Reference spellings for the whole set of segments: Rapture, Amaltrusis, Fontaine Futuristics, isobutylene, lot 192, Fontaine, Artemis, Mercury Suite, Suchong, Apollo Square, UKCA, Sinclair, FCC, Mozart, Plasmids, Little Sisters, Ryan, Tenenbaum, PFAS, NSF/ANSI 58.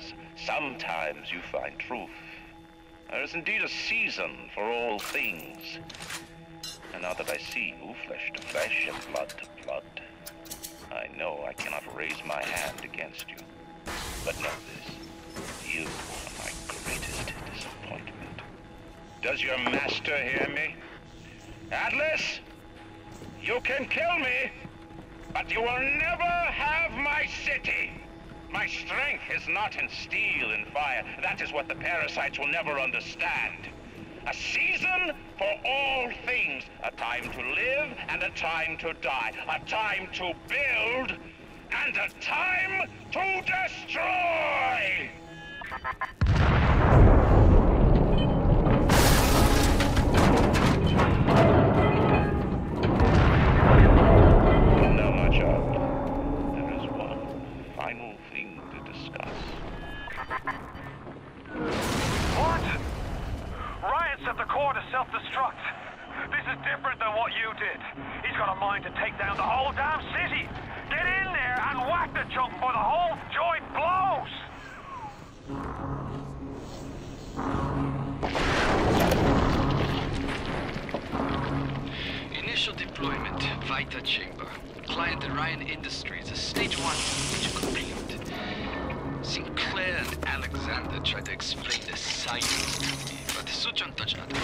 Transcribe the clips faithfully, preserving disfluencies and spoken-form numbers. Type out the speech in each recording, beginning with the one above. lies. Sometimes you find truth. There is indeed a season for all things. And now that I see you, flesh to flesh and blood to blood, I know I cannot raise my hand against you. But know this, you are my greatest disappointment. Does your master hear me? Atlas, you can kill me, but you will never have my city. My strength is not in steel and fire. That is what the parasites will never understand. A season for all things. A time to live and a time to die. A time to build and a time to destroy! Self-destruct. This is different than what you did. He's got a mind to take down the whole damn city. Get in there and whack the chunk before the whole joint blows. Initial deployment, Vita Chamber. Client Ryan Industries, stage one, which complete. Sinclair and Alexander tried to explain the science to me. Suchong touched nothing.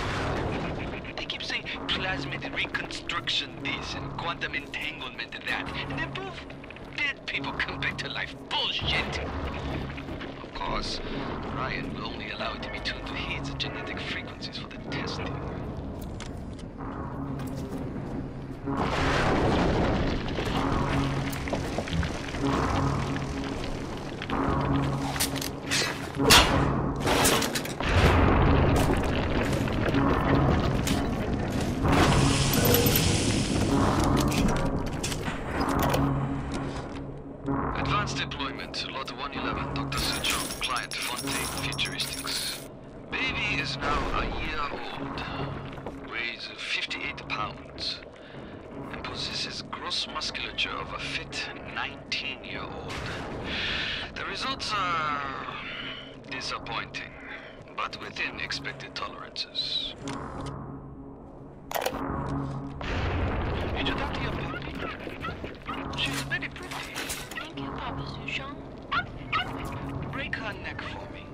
They keep saying plasmid reconstruction this and quantum entanglement that, and they prove dead people come back to life. Bullshit! Of course, Ryan will only allow it to be tuned to his genetic frequencies for the testing. lot one ninety-two, Doctor Suchong, client Fontaine, Futuristics. Baby is now a year old, weighs fifty-eight pounds, and possesses gross musculature of a fit nineteen-year-old. The results are disappointing, but within expected tolerances. Did you talk to your baby? She's very pretty. Thank you, Papa Suchong. Break her neck for me.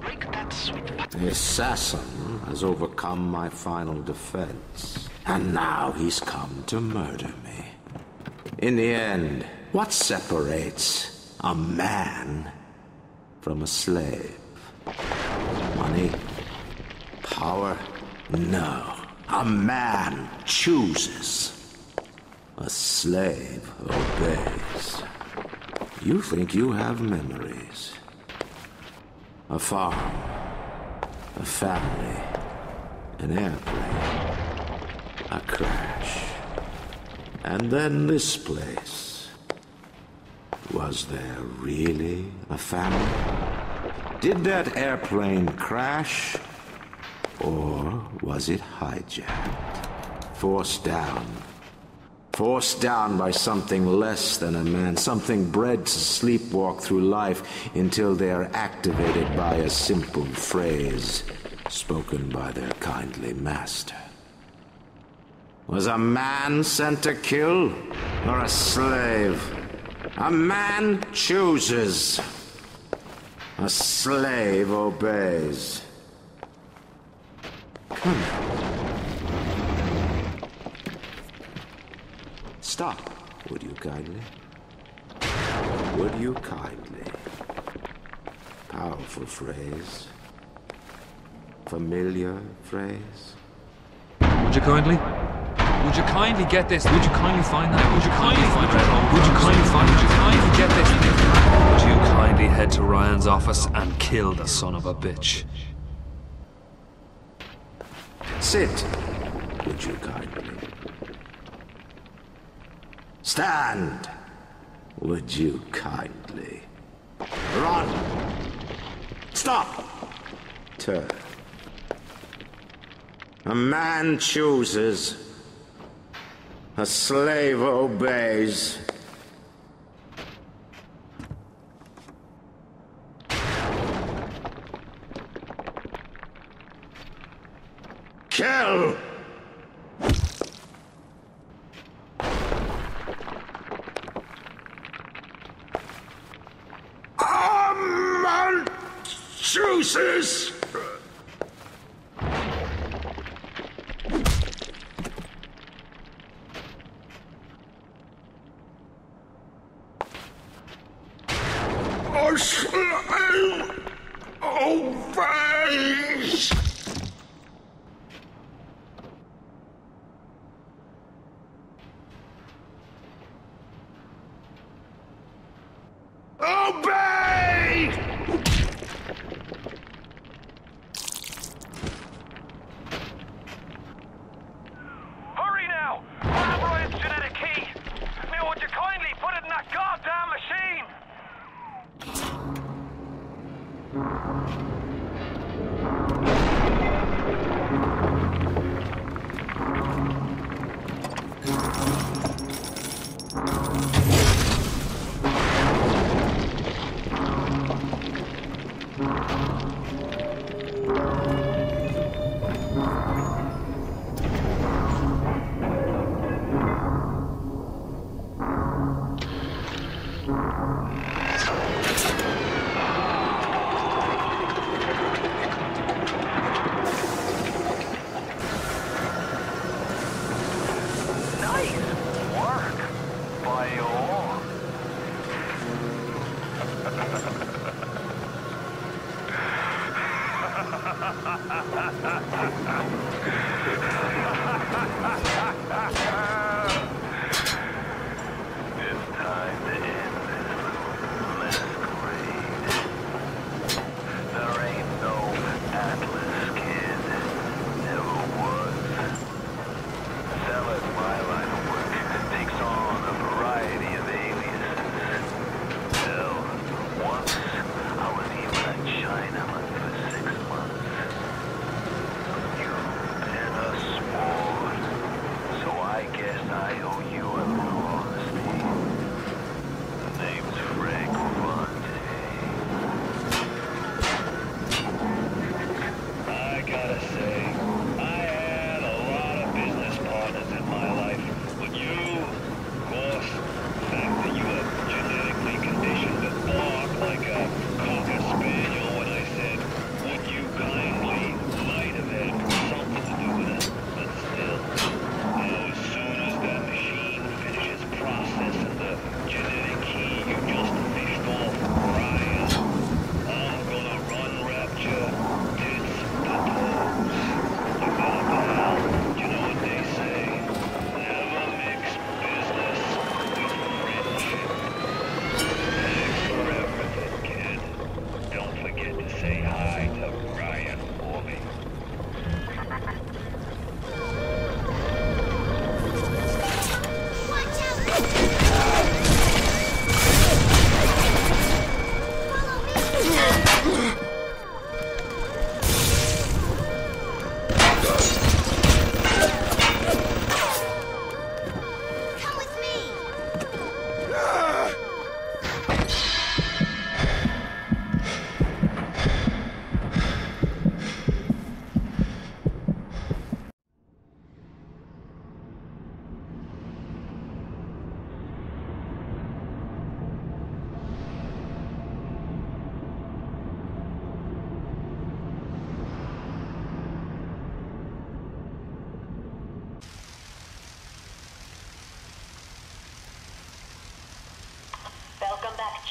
Break that sweet... The assassin has overcome my final defense. And now he's come to murder me. In the end, what separates a man from a slave? Money? Power? No. A man chooses. A slave obeys. You think you have memories. A farm, a family, an airplane, a crash. And then this place. Was there really a family? Did that airplane crash? Or was it hijacked? Forced down. Forced down by something less than a man, something bred to sleepwalk through life until they are activated by a simple phrase spoken by their kindly master. Was a man sent to kill, or a slave? A man chooses. A slave obeys. Come. Stop, would you kindly? Would you kindly? Powerful phrase. Familiar phrase. Would you kindly? Would you kindly get this? Would you kindly find that? Would you kindly find that? Would you kindly find that? Would you kindly get this? Would you kindly head to Ryan's office and kill the son of a bitch? Sit, would you kindly? Stand, would you kindly? Run! Stop! Turn. A man chooses. A slave obeys. shell! Amaltrusis!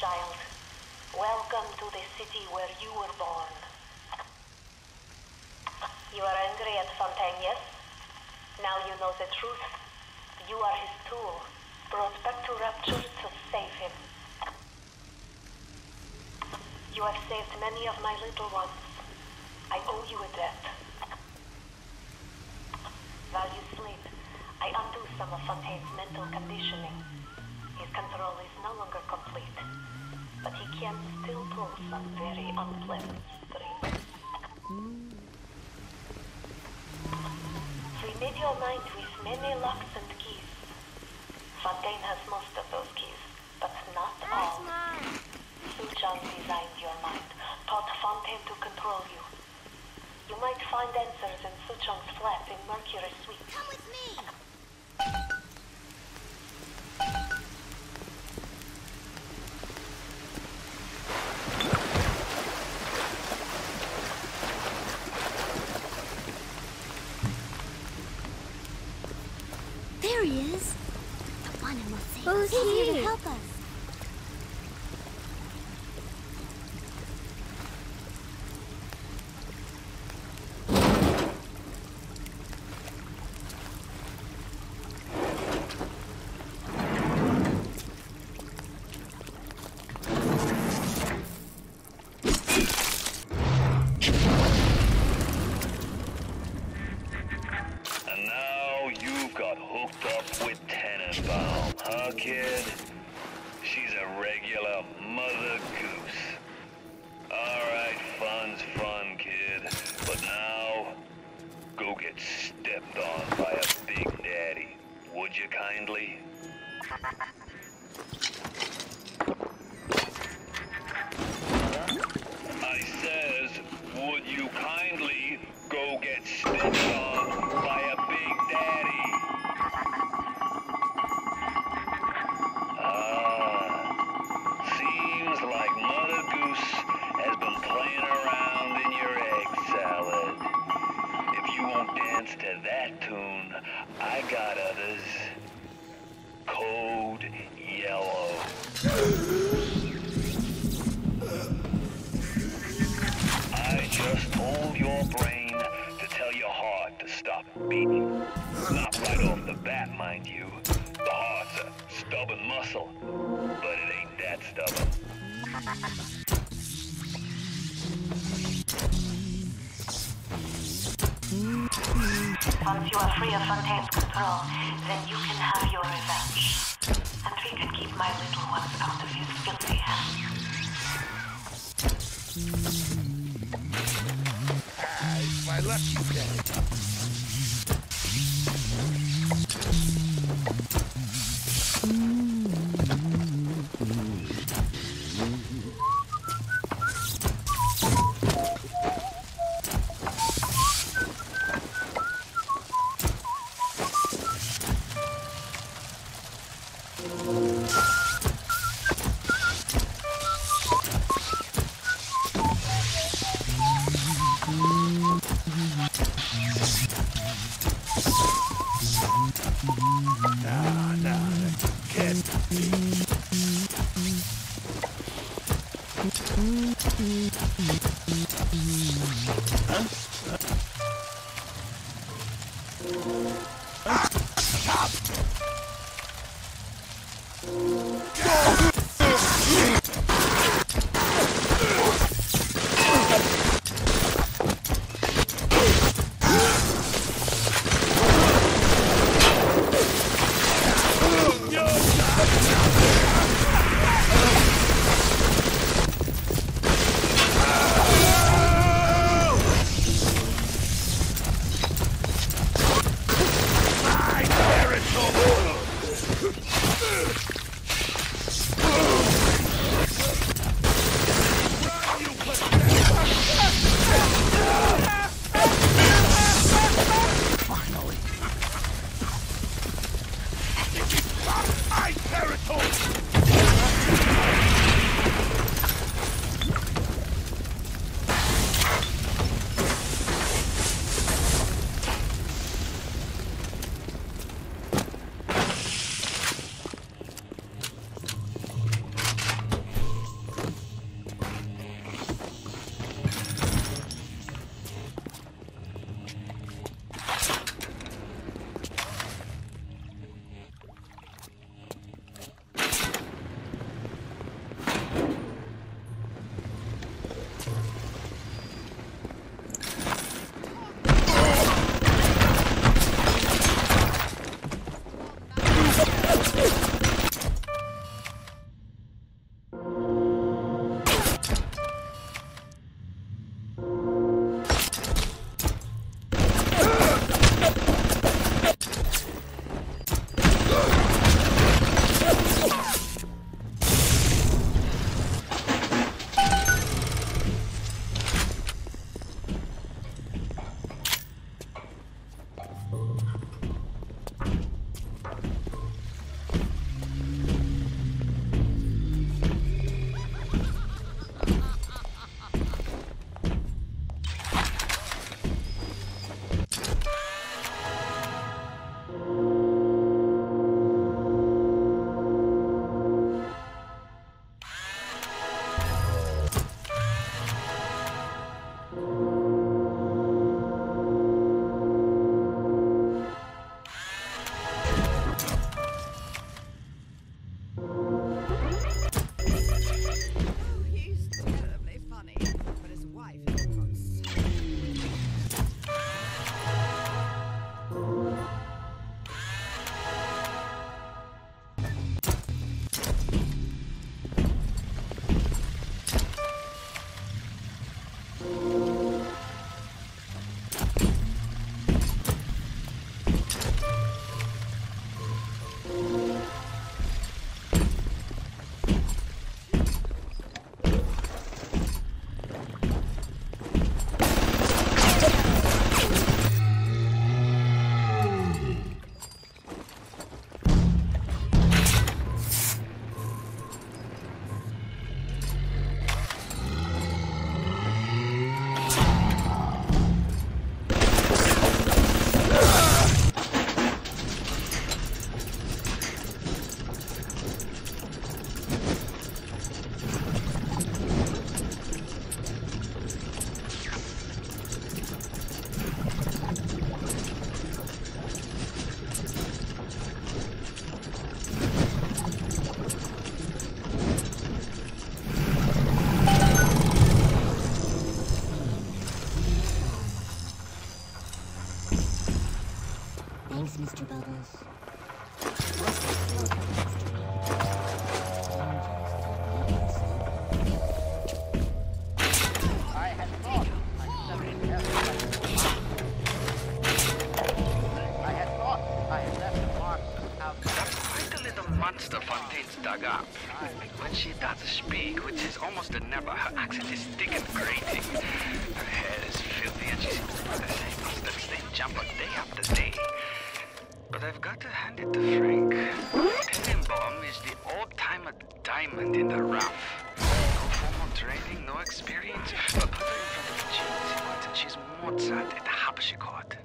Child, welcome to the city where you were born. You are angry at Fontaine, yes? Now you know the truth. You are his tool, brought back to Rapture to save him. You have saved many of my little ones. I owe you a debt. While you sleep, I undo some of Fontaine's mental conditioning. His control is no longer complete, but he can still pull some very unpleasant strings. We made your mind with many locks and keys. Fontaine has most of those keys, but not all. Suchong designed your mind, taught Fontaine to control you. You might find answers in Suchong. Suchong's flat in Mercury Suite. Come with me! There he is. The one who will save us. He's here to help us. Once you are free of Fontaine's control, then you can have your revenge. And we can keep my little ones out of his filthy hands. Ah, it's my lucky day. Thanks, Mister Bubbles. Monster Fontaine's dug up. When she does speak, which is almost a never, her accent is thick and grating. Her hair is filthy and she seems to be the same monsters. They jump on day after day. But I've got to hand it to Frank. Tenenbaum is the old-timer diamond in the rough. No formal training, no experience, but put her in front of the genius and she's Mozart at the harpsichord.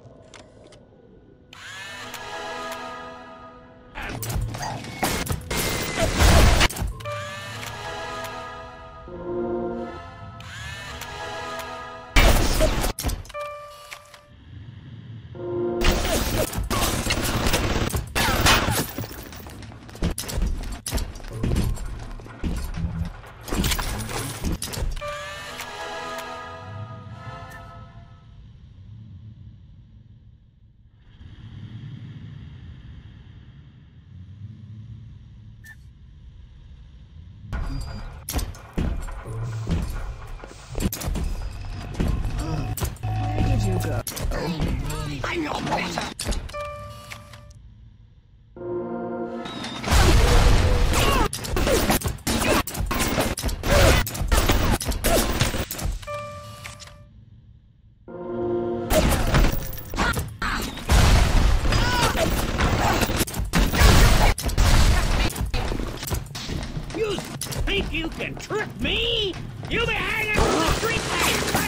You can trick me? You be hanging on the street bags by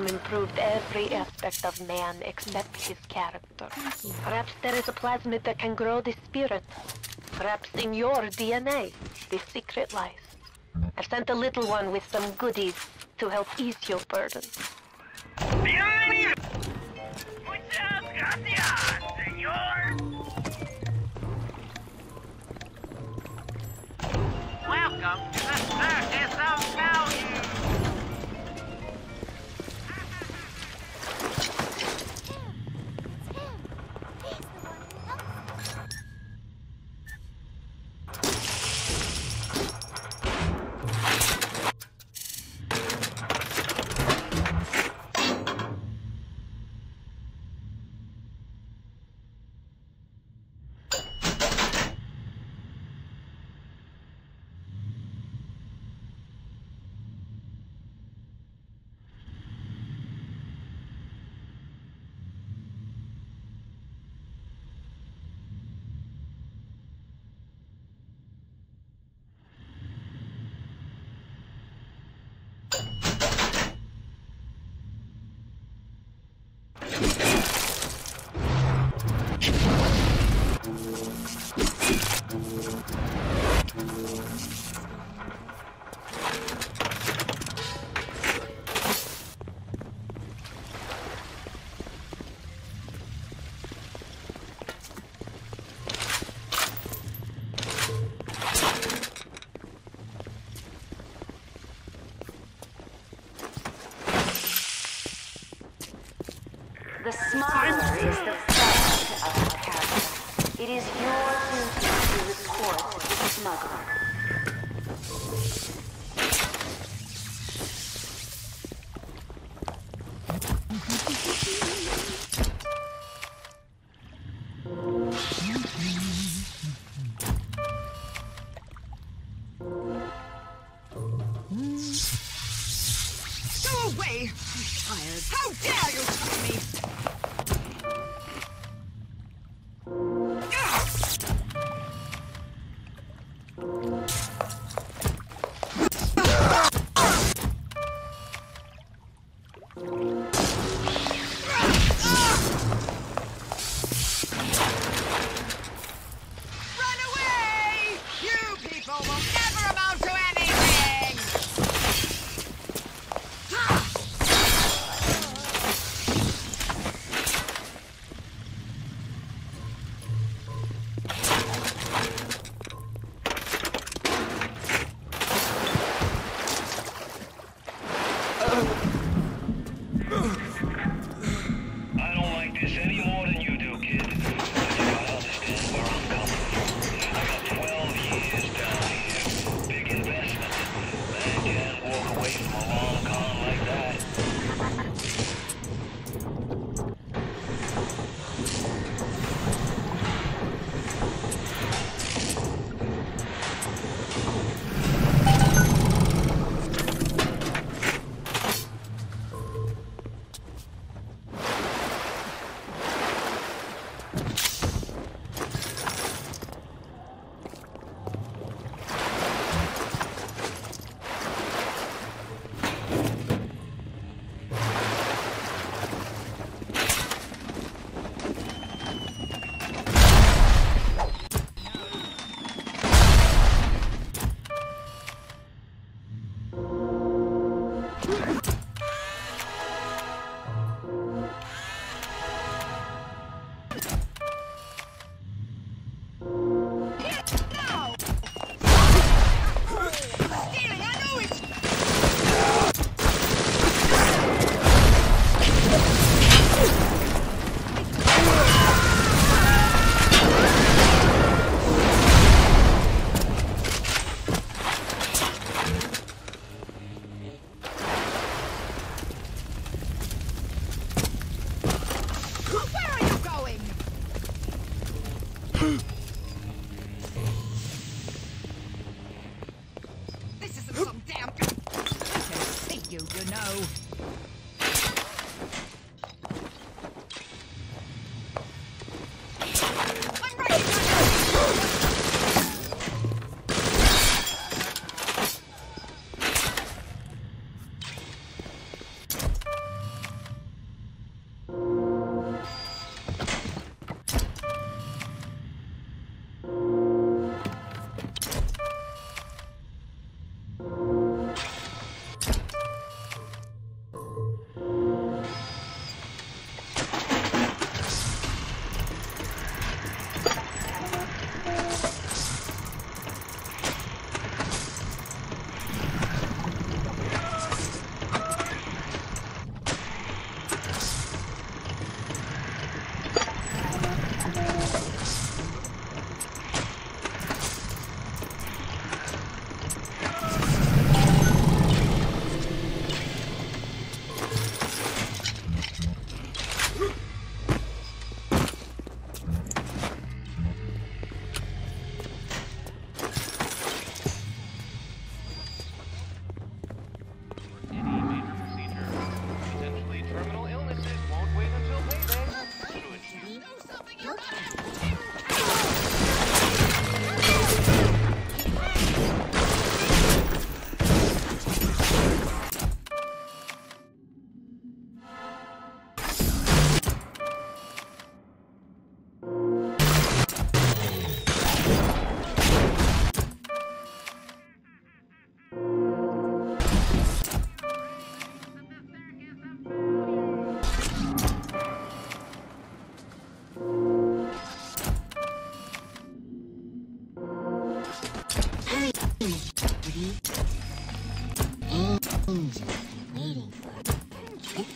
Improved every aspect of man except his character. Perhaps there is a plasmid that can grow the spirit. Perhaps in your D N A, the secret lies. I've sent a little one with some goodies to help ease your burden. Bienvenido! Muchas gracias, señor! Welcome to the circus of value! The smuggler is the fact of our character. It is your duty to report the smuggler. curiosity. Angel waiting for a trick.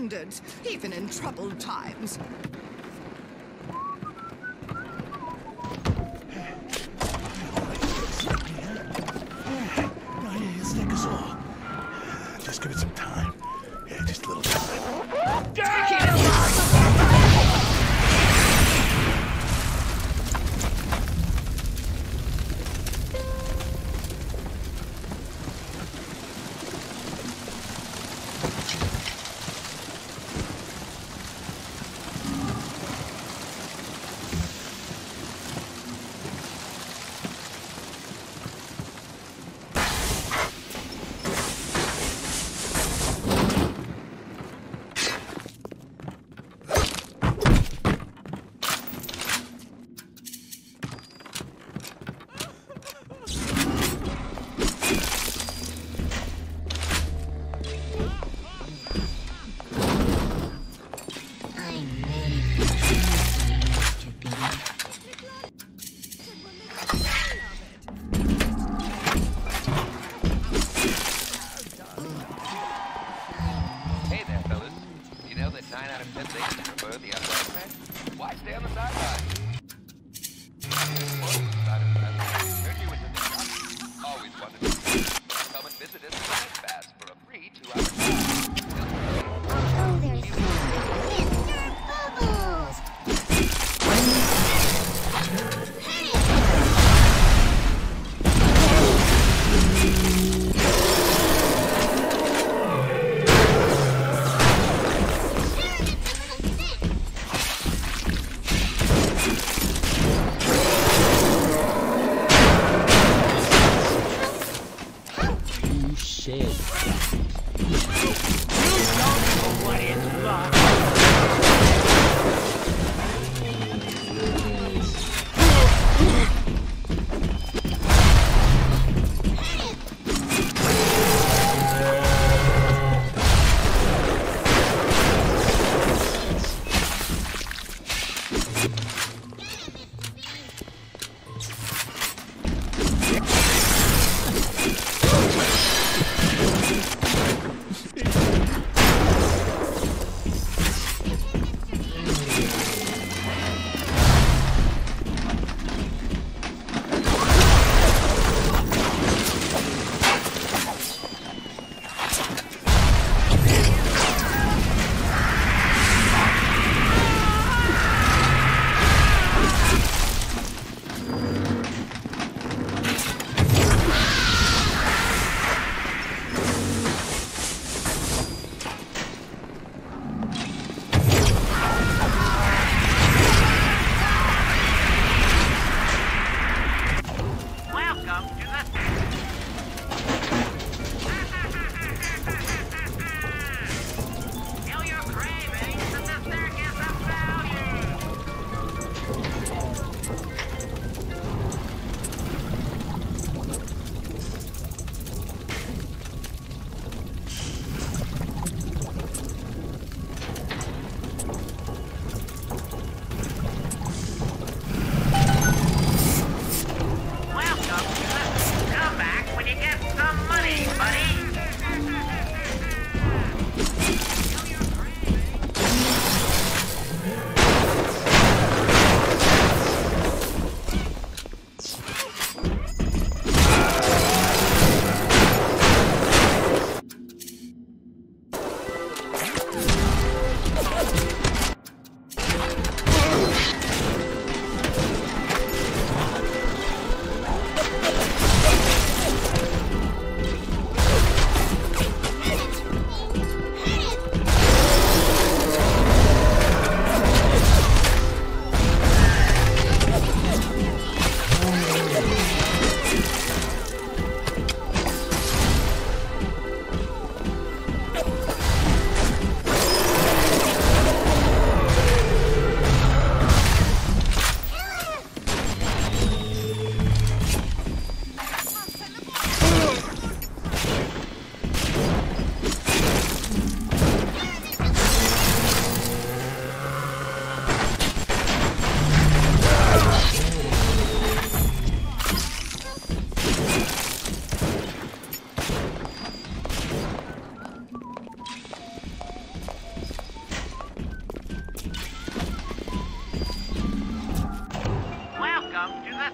standards, even in troubled times.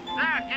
Breaks your heart.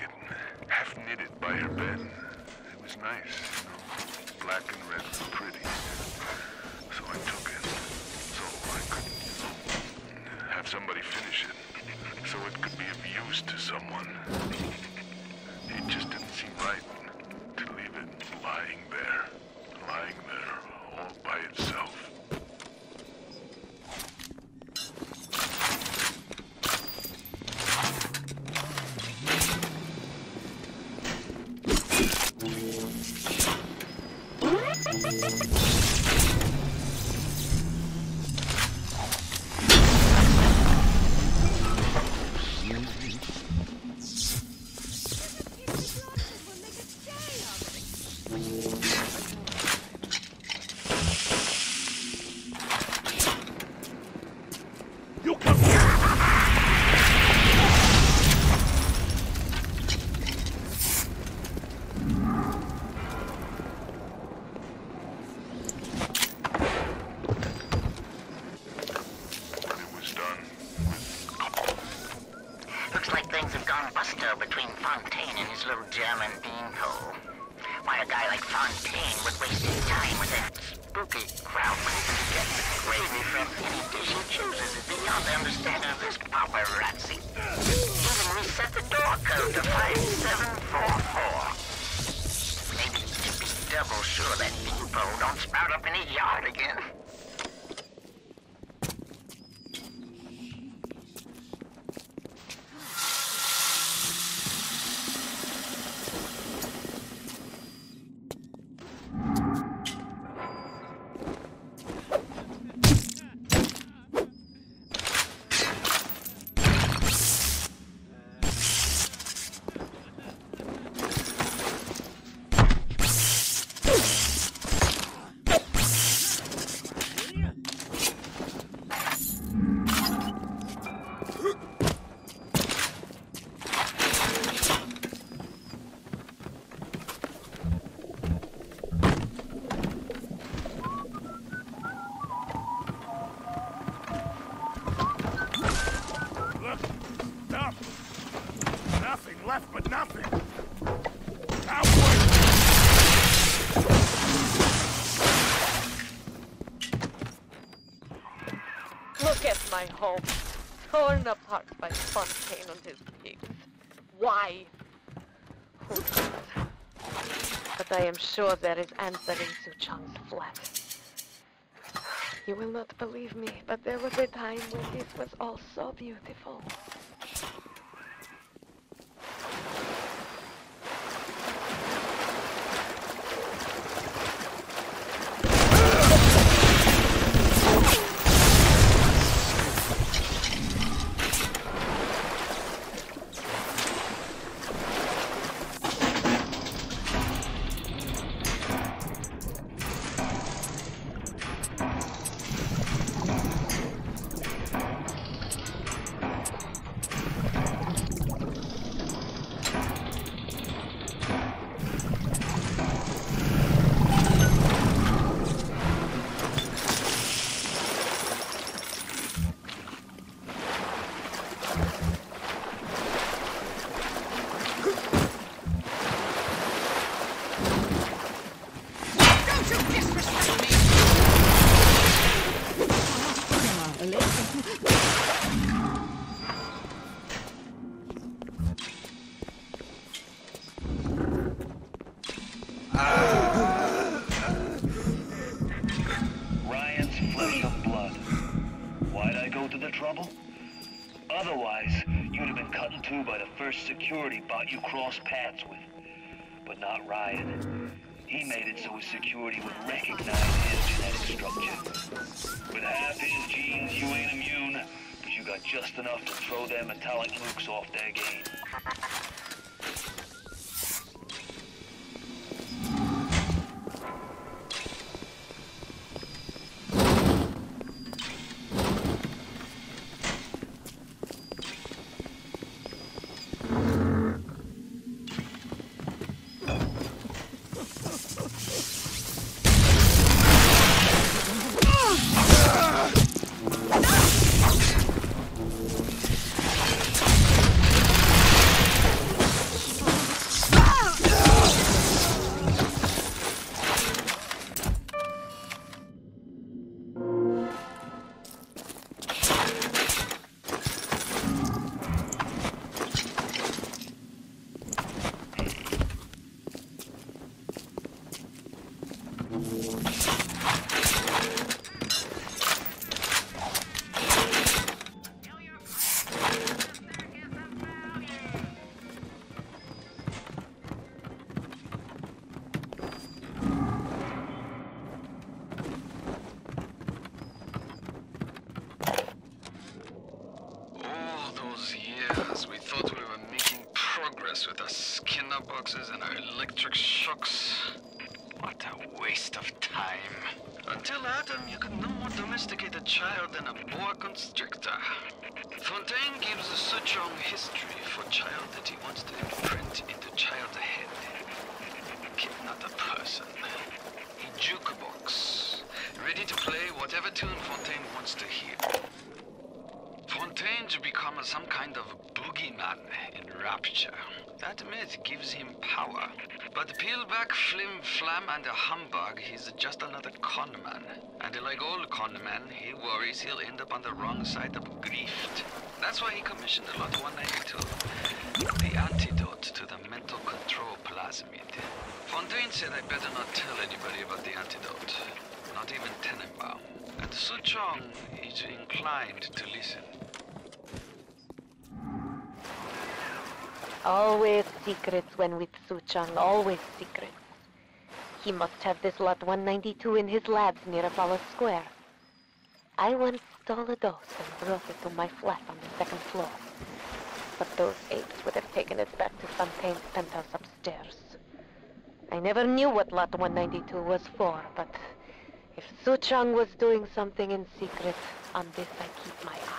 jacket, half knitted by her bed. It was nice, you know, black and red was pretty. So I took it, so I could, you know, have somebody finish it, so it could be of use to someone. It just didn't seem right to leave it lying there, lying there all by itself. My home, torn apart by Fontaine and his pigs. Why? But I am sure there is answer in Suchong's flat. You will not believe me, but there was a time when this was all so beautiful. Security bot you cross paths with, but not Ryan. He made it so his security would recognize his genetic structure. With half his genes, you ain't immune, but you got just enough to throw their metallic nukes off their game. Fontaine gives the Suchong history for child that he wants to imprint into child ahead. Kid not a person. A jukebox, ready to play whatever tune Fontaine wants to hear. Fontaine to become some kind of boogeyman in Rapture. That myth gives him power. But peel back flim flam and a humbug, he's just another con man. And like all con men, he worries he'll end up on the wrong side of grift. That's why he commissioned the lot one ninety-two, the antidote to the mental control plasmid. Fontaine said I better not tell anybody about the antidote, not even Tenenbaum. And Suchong is inclined to listen. Always secrets when with Suchong, always secrets. He must have this lot one ninety-two in his labs near Apollo Square. I once stole a dose and brought it to my flat on the second floor. But those apes would have taken it back to Fontaine's penthouse upstairs. I never knew what lot one ninety-two was for, but if Suchong was doing something in secret, on this I keep my eye.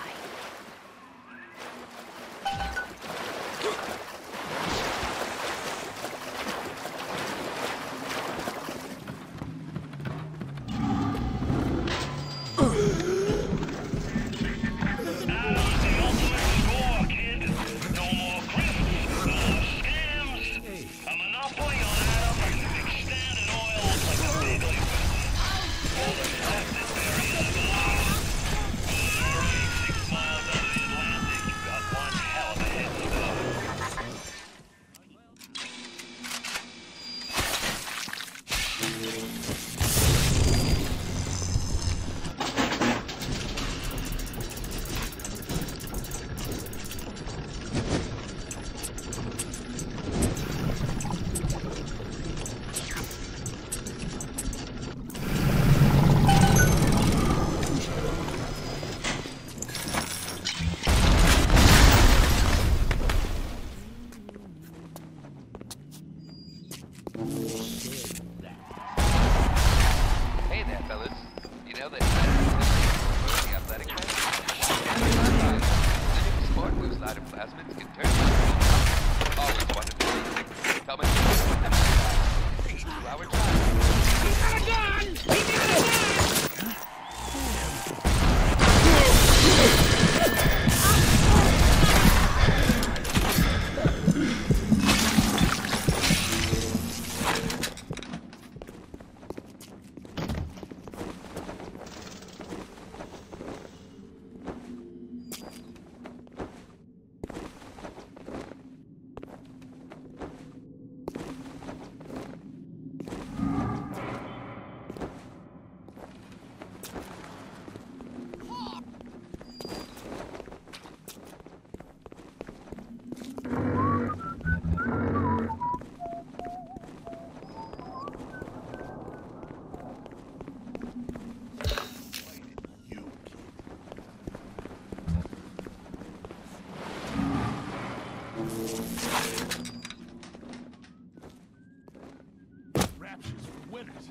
Rapture's for winners.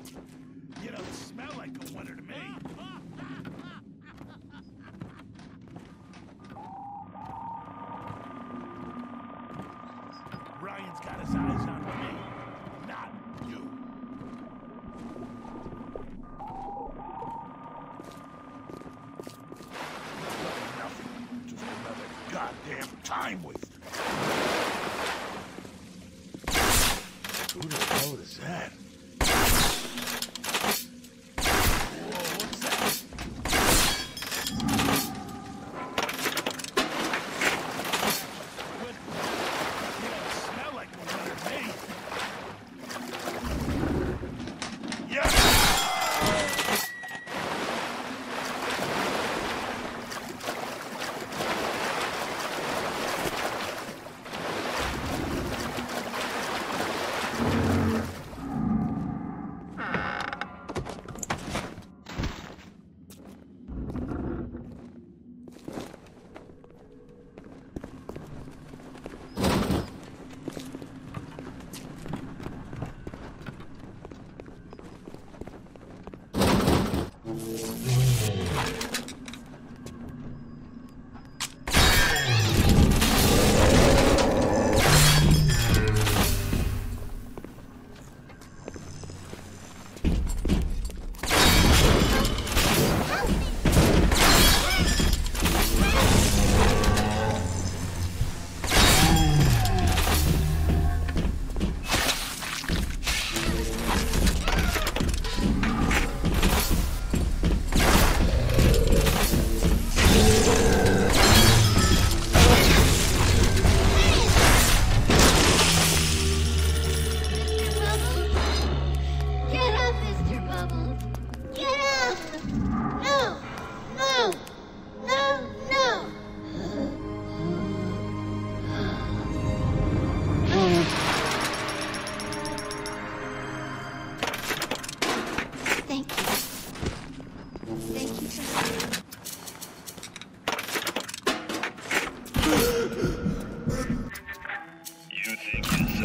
You don't smell like a winner to me. Ryan's got his eyes on me, not you. Nothing. Just another goddamn time waste. Who the hell is that? Yeah!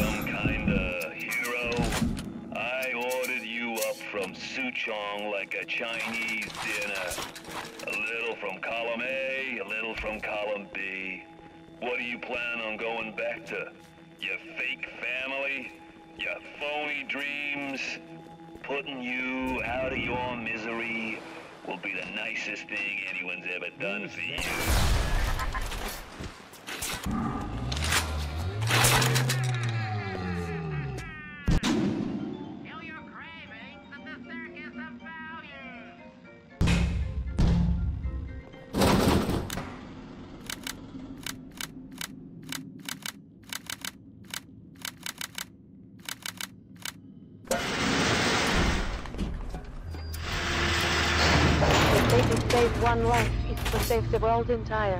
some kind of hero? I ordered you up from Suchong like a Chinese dinner. A little from column A, a little from column B. What do you plan on going back to? Your fake family? Your phony dreams? Putting you out of your misery will be the nicest thing anyone's ever done for you. Save one life is to save the world entire.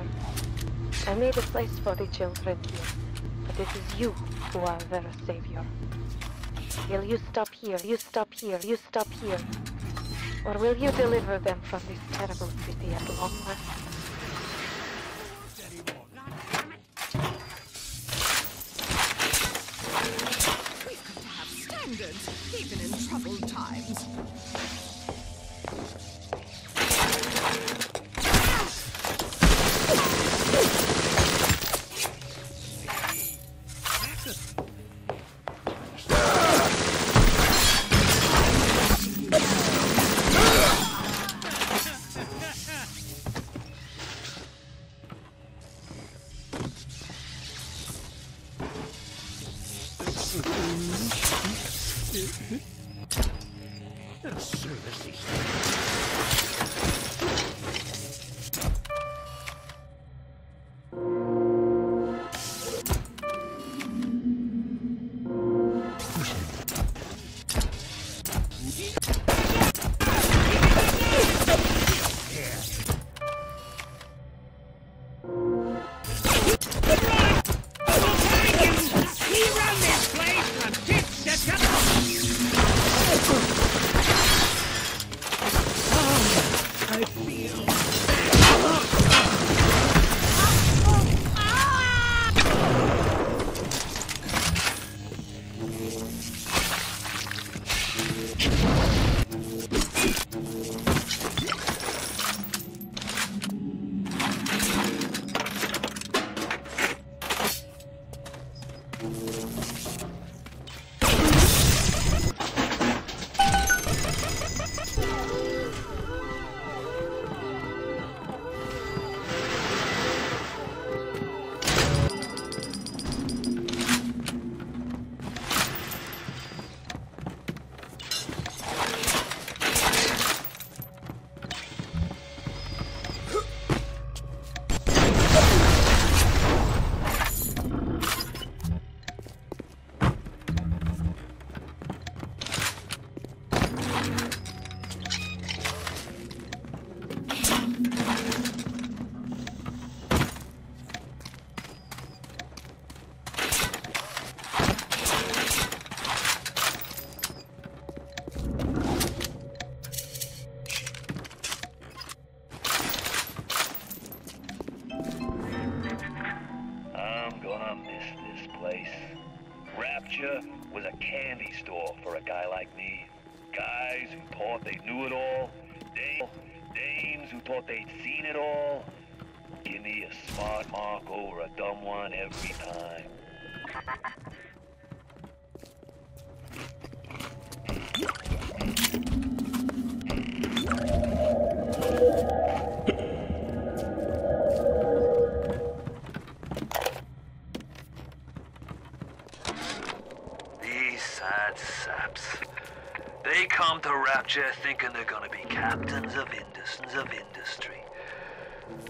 I made a place for the children here, but it is you who are their savior. Will you stop here, you stop here, you stop here? Or will you deliver them from this terrible city at long last? We have to have standards, even in troubled times. Rapture was a candy store for a guy like me. Guys who thought they knew it all. Dame, dames who thought they'd seen it all. Give me a smart mark over a dumb one every time. They come to Rapture thinking they're gonna be captains of industries of industry.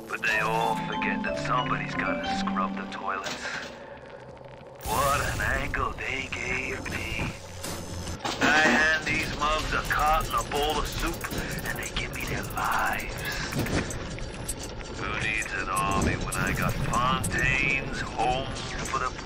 But they all forget that somebody's gotta scrub the toilets. What an angle they gave me. I hand these mugs a cot and a bowl of soup, and they give me their lives. Who needs an army when I got Fontaine's home for the poor?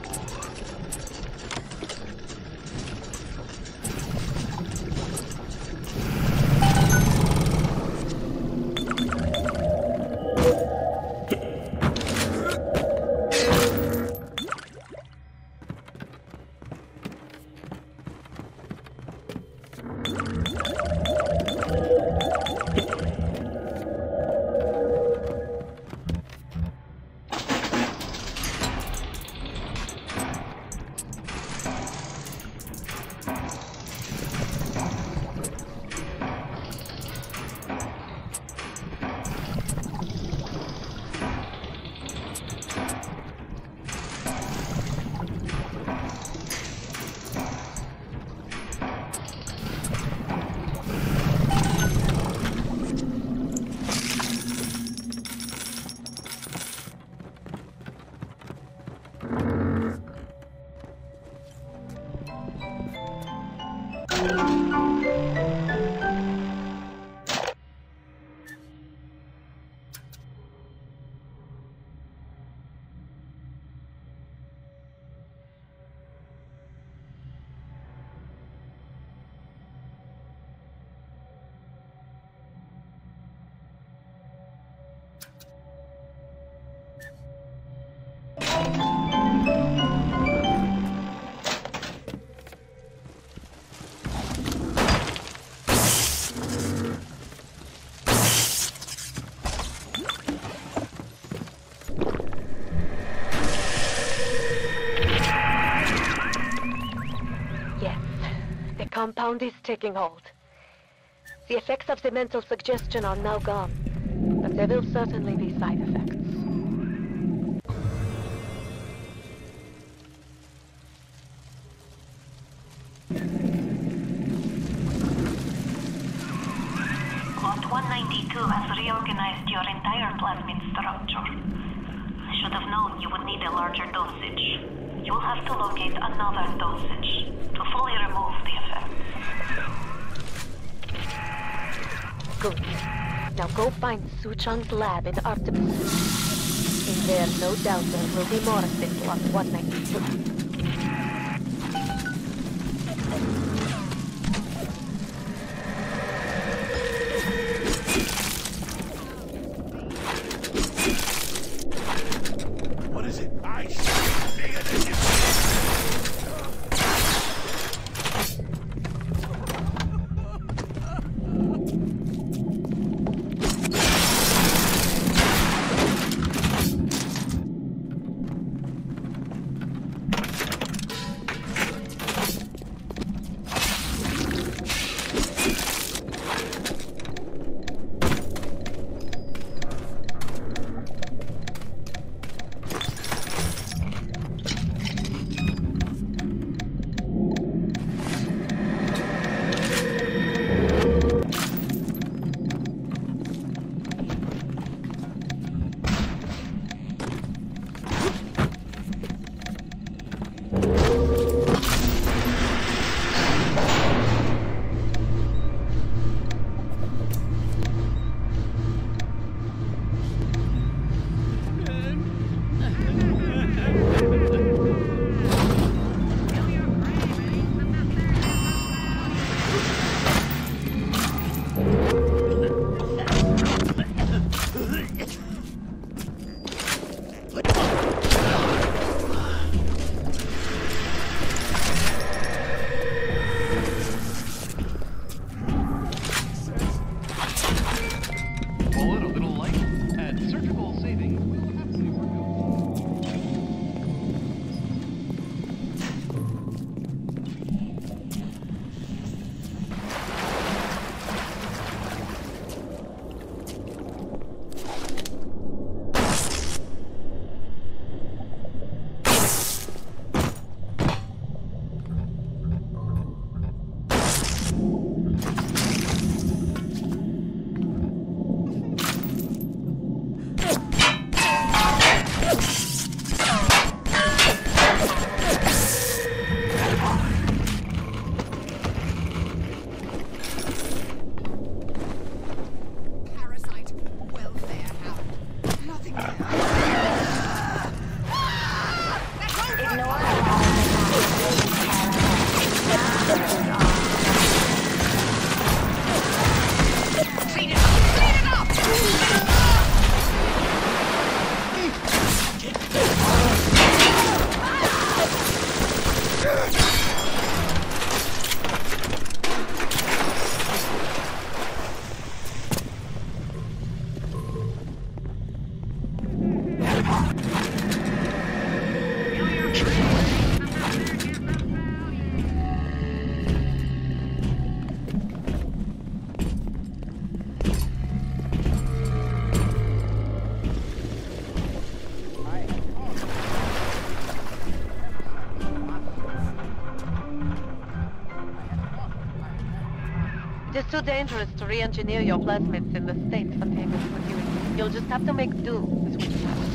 compound is taking hold. The effects of the mental suggestion are now gone, but there will certainly be side effects. Lot one ninety-two has reorganized your entire plasmid structure. I should have known you would need a larger dosage. You'll have to locate another dosage to fully remove the effects. Good. Now go find Suchong's lab in Artemis. In there, no doubt there will be more of this lot one ninety-two. It's too dangerous to re-engineer your plasmids in the state Fontaine is pursuing. You'll just have to make do with what you have.